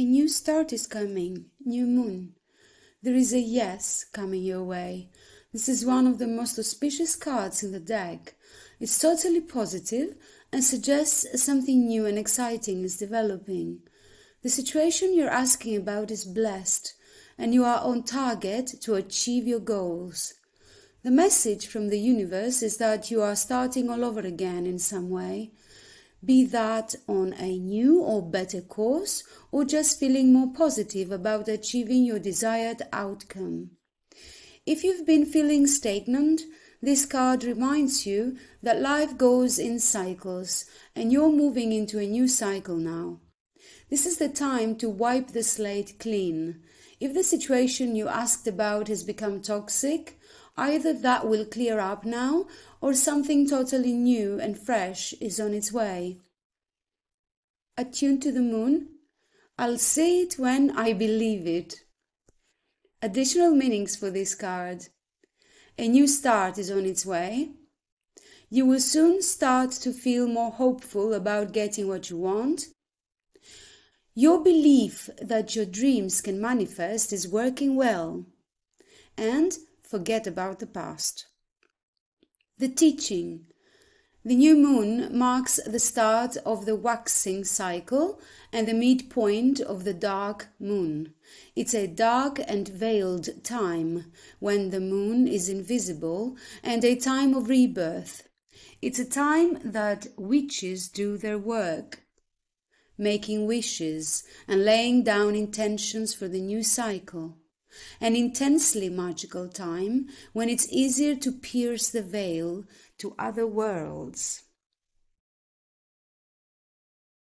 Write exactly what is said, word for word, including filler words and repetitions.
A new start is coming, new moon. There is a yes coming your way. This is one of the most auspicious cards in the deck. It's totally positive and suggests something new and exciting is developing. The situation you're asking about is blessed, and you are on target to achieve your goals. The message from the universe is that you are starting all over again in some way, be that on a new or better course, or just feeling more positive about achieving your desired outcome. If you've been feeling stagnant, this card reminds you that life goes in cycles, and you're moving into a new cycle now. This is the time to wipe the slate clean. If the situation you asked about has become toxic, either that will clear up now, or something totally new and fresh is on its way. Attuned to the moon, I'll say it when I believe it. Additional meanings for this card. A new start is on its way. You will soon start to feel more hopeful about getting what you want. Your belief that your dreams can manifest is working well. And forget about the past. The teaching. The new moon marks the start of the waxing cycle and the midpoint of the dark moon. It's a dark and veiled time when the moon is invisible and a time of rebirth. It's a time that witches do their work, making wishes and laying down intentions for the new cycle. An intensely magical time when it's easier to pierce the veil to other worlds.